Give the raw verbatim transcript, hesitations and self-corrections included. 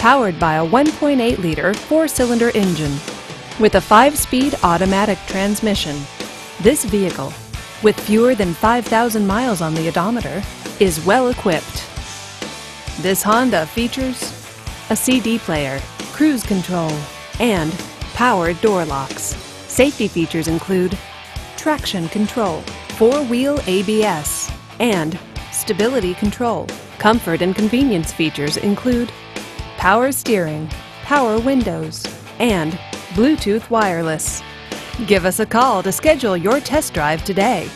powered by a one point eight liter four-cylinder engine with a five-speed automatic transmission. This vehicle, with fewer than five thousand miles on the odometer, is well equipped. This Honda features a C D player, cruise control, and power door locks. Safety features include traction control, four-wheel A B S, and stability control. Comfort and convenience features include power steering, power windows, and Bluetooth wireless. Give us a call to schedule your test drive today.